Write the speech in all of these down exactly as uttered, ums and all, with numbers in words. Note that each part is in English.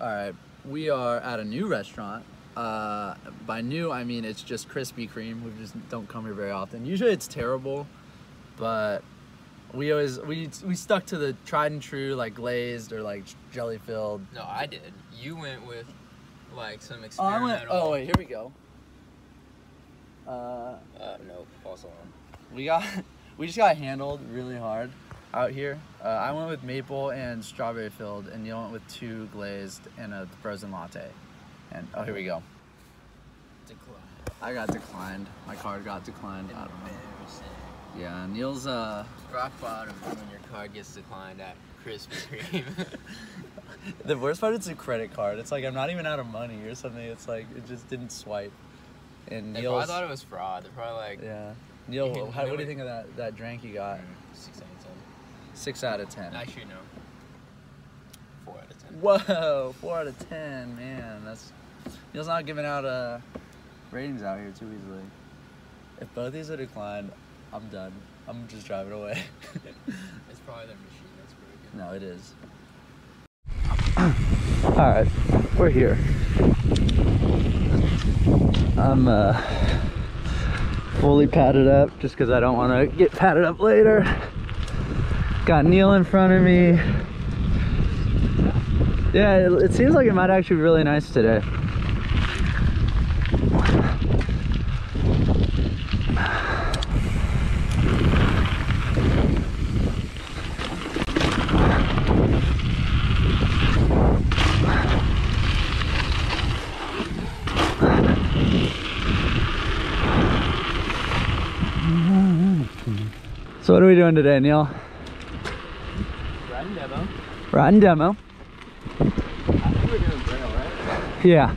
All right, we are at a new restaurant. Uh, by new, I mean it's just Krispy Kreme. We just don't come here very often. Usually it's terrible, but we always, we we stuck to the tried and true, like glazed or like jelly-filled. No, I did. You went with like some experimental. Oh, I went, oh wait, here we go. Uh, uh, no, false alarm. We got, we just got handled really hard out here. Uh, I went with maple and strawberry filled, and Neil went with two glazed and a frozen latte. And oh, here we go. Declined. I got declined. My card got declined. I don't know. Yeah, Neil's uh. rock bottom when your card gets declined at Krispy Kreme. The worst part, it's a credit card. It's like I'm not even out of money or something. It's like it just didn't swipe. And Neil. I thought it was fraud. They're probably like. Yeah. Neil, can, how, what do you think of that that drink you got? Six out of ten. Six out of ten. Actually, no. Four out of ten. Whoa, four out of ten, man. That's Neil's not giving out uh ratings out here too easily. If both these are declined, I'm done. I'm just driving away. It's probably their machine that's pretty good. No, it is. Alright, we're here. I'm uh, fully padded up just because I don't want to get padded up later. Got Neil in front of me. Yeah, it, it seems like it might actually be really nice today. So what are we doing today, Neil? Ride and demo. Ride and demo. I think we're doing Braille, right? Yeah.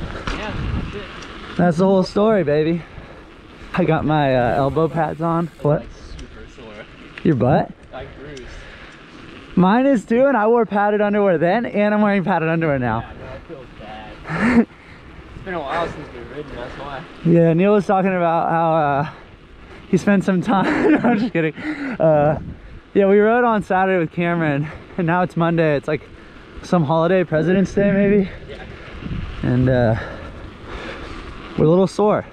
Yeah, that's it. That's the whole story, baby. I got my uh, elbow pads on. That's what? Like super sore. Your butt? Like bruised. Mine is too, and I wore padded underwear then, and I'm wearing padded underwear now. Yeah, no, it feels bad. It's been a while since we've ridden, that's why. Yeah, Neil was talking about how... Uh, He spent some time, no, I'm just kidding. Uh, yeah, we rode on Saturday with Cameron, and now it's Monday. It's like some holiday, President's Day maybe? Yeah. And uh, we're a little sore,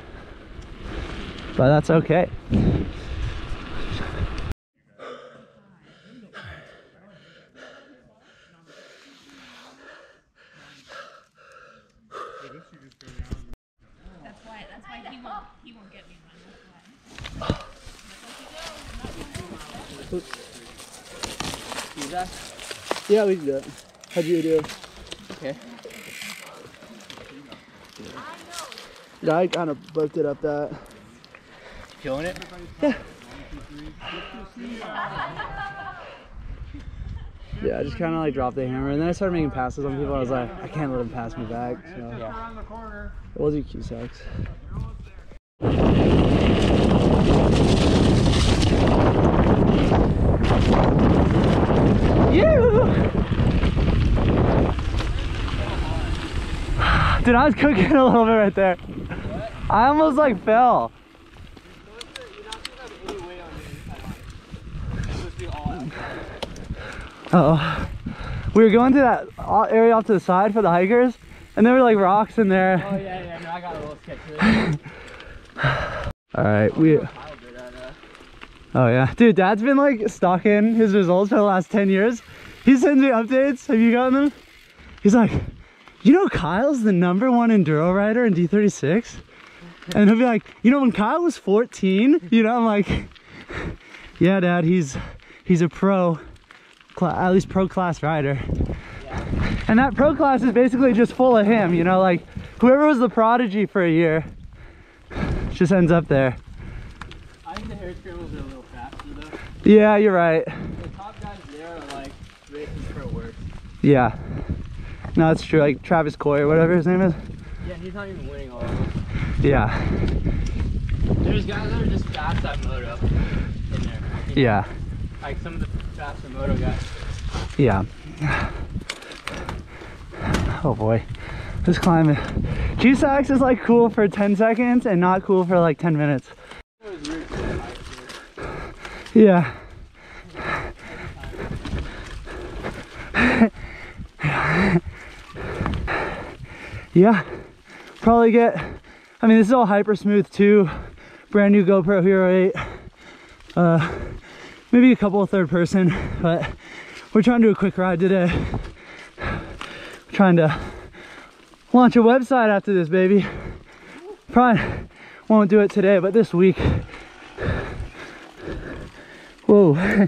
but that's okay. Yeah, we can do it. How'd you do? Okay. Yeah, I kind of booked it up that. Killing it? Yeah. Yeah, I just kind of like dropped the hammer, and then I started making passes on people. I was like, I can't let them pass me back. So yeah. It wasn't Cusacks. Dude, I was cooking a little bit right there. What? I almost like fell. Uh-oh. We were going to that area off to the side for the hikers, and there were like rocks in there. Oh yeah, yeah, no, I got a little sketch. Alright, we... Oh yeah. Dude, Dad's been like stalking his results for the last ten years. He sends me updates. Have you gotten them? He's like... You know Kyle's the number one enduro rider in D thirty-six? And he'll be like, you know, when Kyle was fourteen, you know, I'm like, yeah, Dad, he's he's a pro, at least pro class rider. Yeah. And that pro class is basically just full of him, you know, like whoever was the prodigy for a year just ends up there. I think the hair scrambles are a little faster though. Yeah, you're right. The top guys there are like racing pro work. Yeah. No, it's true, like Travis Coy or whatever his name is. Yeah, he's not even winning all of them. Yeah. There's guys that are just fast at moto in there. You yeah. know? Like some of the faster moto guys. Yeah. Oh boy. This climb. Cusacks is like cool for ten seconds and not cool for like ten minutes. It was weird for the bike, too. Yeah. yeah, probably get, I mean, this is all hyper smooth too. Brand new GoPro Hero eight. Uh, maybe a couple of third person, but we're trying to do a quick ride today. We're trying to launch a website after this, baby. Probably won't do it today, but this week. Whoa.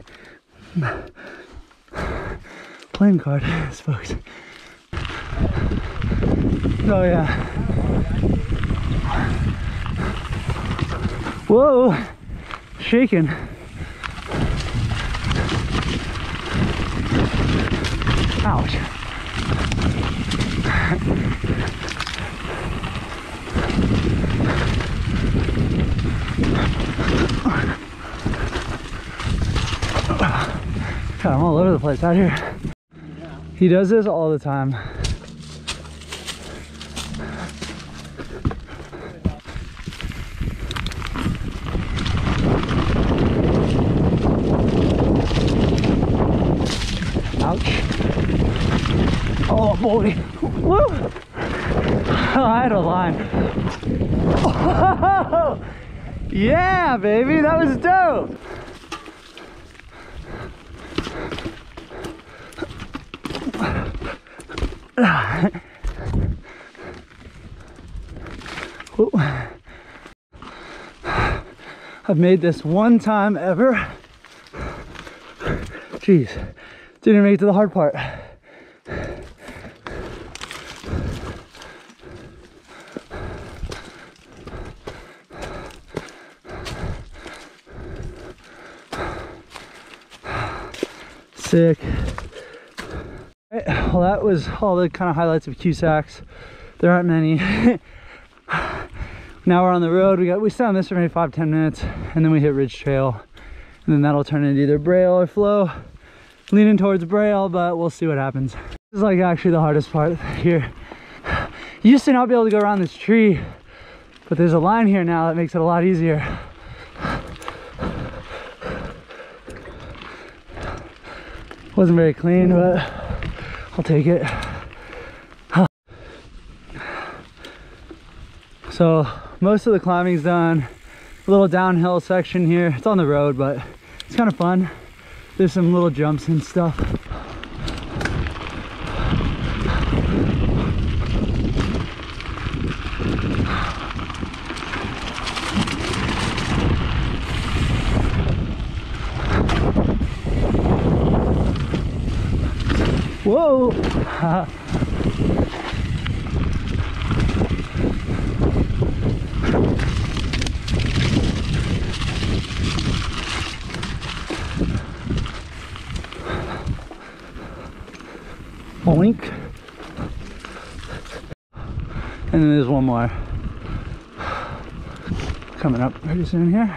Playing card, folks. Oh yeah. Whoa, shaking. Ouch. God, I'm all over the place out here. He does this all the time. Ouch. Oh boy. Woo! I had a line. Oh, yeah, baby, that was dope. I've made this one time ever. Jeez, didn't make it to the hard part. Sick. Well, that was all the kind of highlights of Cusack's. There aren't many. Now we're on the road. We got we sat on this for maybe five, ten minutes, and then we hit Ridge Trail, and then that'll turn into either Braille or Flow. Leaning towards Braille, but we'll see what happens. This is like actually the hardest part here. You used to not be able to go around this tree, but there's a line here now that makes it a lot easier. Wasn't very clean, but I'll take it. Huh. So most of the climbing's done. A little downhill section here. It's on the road, but it's kind of fun. There's some little jumps and stuff. Whoa! Boink. And then there's one more coming up pretty soon here.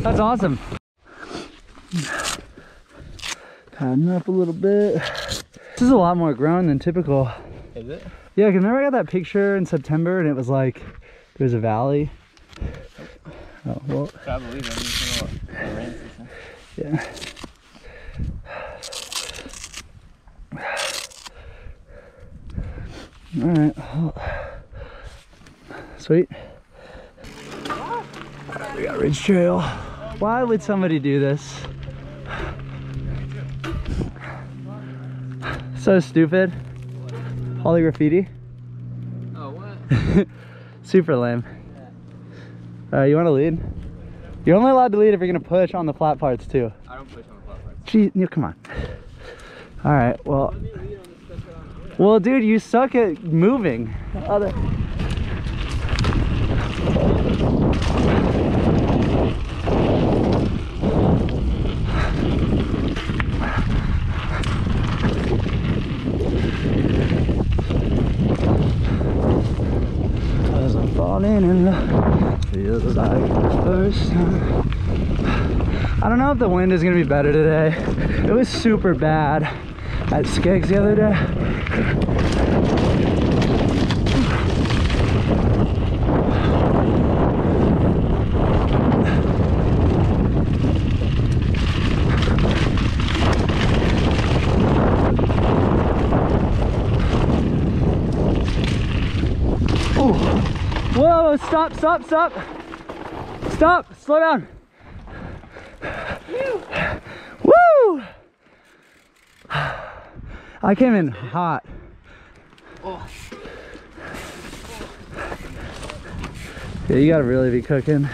That's awesome. Padding up a little bit. This is a lot more grown than typical. Is it? Yeah, because remember I got that picture in September and it was like there was a valley. Oh well. I believe it. Yeah. All right. Well, sweet. We got Ridge Trail. Why would somebody do this? So stupid. Holly graffiti. Oh, what? Super lame. Uh, you want to lead? You're only allowed to lead if you're going to push on the flat parts, too. I don't push on the flat parts. Gee, no, come on. All right, well. Well, dude, you suck at moving. Other. feels like the first time. I don't know if the wind is gonna be better today. It was super bad at Skeggs the other day. Ooh. Whoa, stop, stop, stop. Stop, slow down. Woo. Woo! I came in hot. Oh. Yeah, you gotta really be cooking.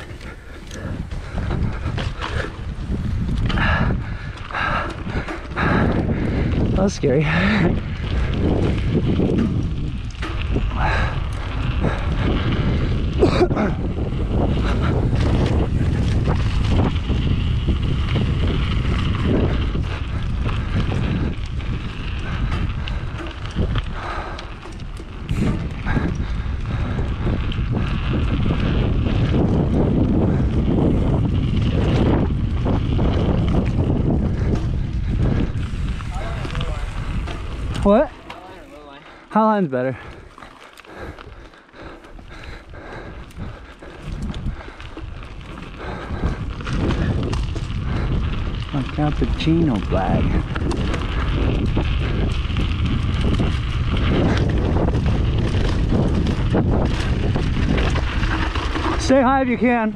That was scary. What? High line's better. Cappuccino flag. Stay high if you can.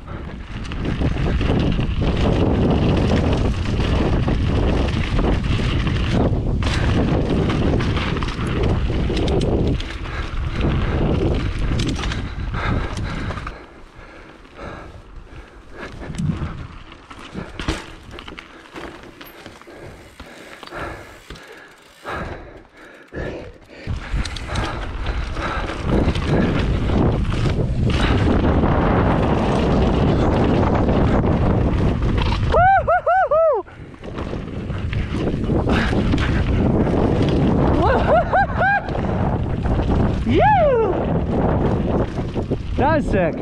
That was sick.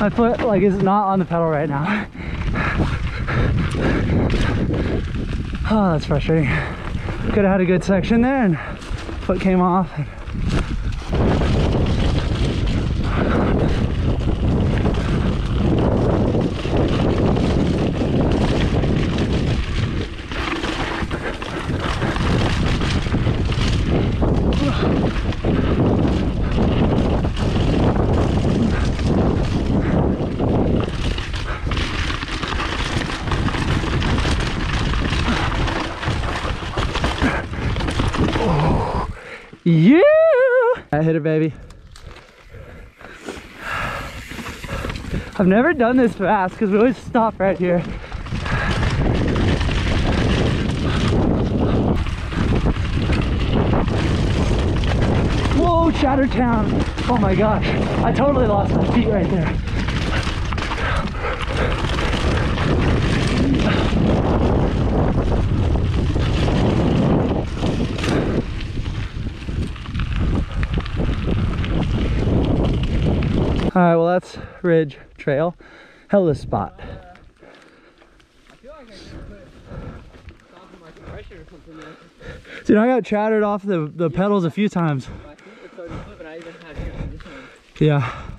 My foot like is not on the pedal right now. Oh, that's frustrating. Could have had a good section there and foot came off. Yeah! I hit it, baby. I've never done this fast because we always stop right here. Whoa, Chattertown. Oh my gosh. I totally lost my feet right there. All right, well that's Ridge Trail. Hell of a spot. Uh, I feel like I should put something like pressure or something there. Dude, I got chattered off the, the pedals a few times. My feet were so flipping, I even had to get on this one. Yeah.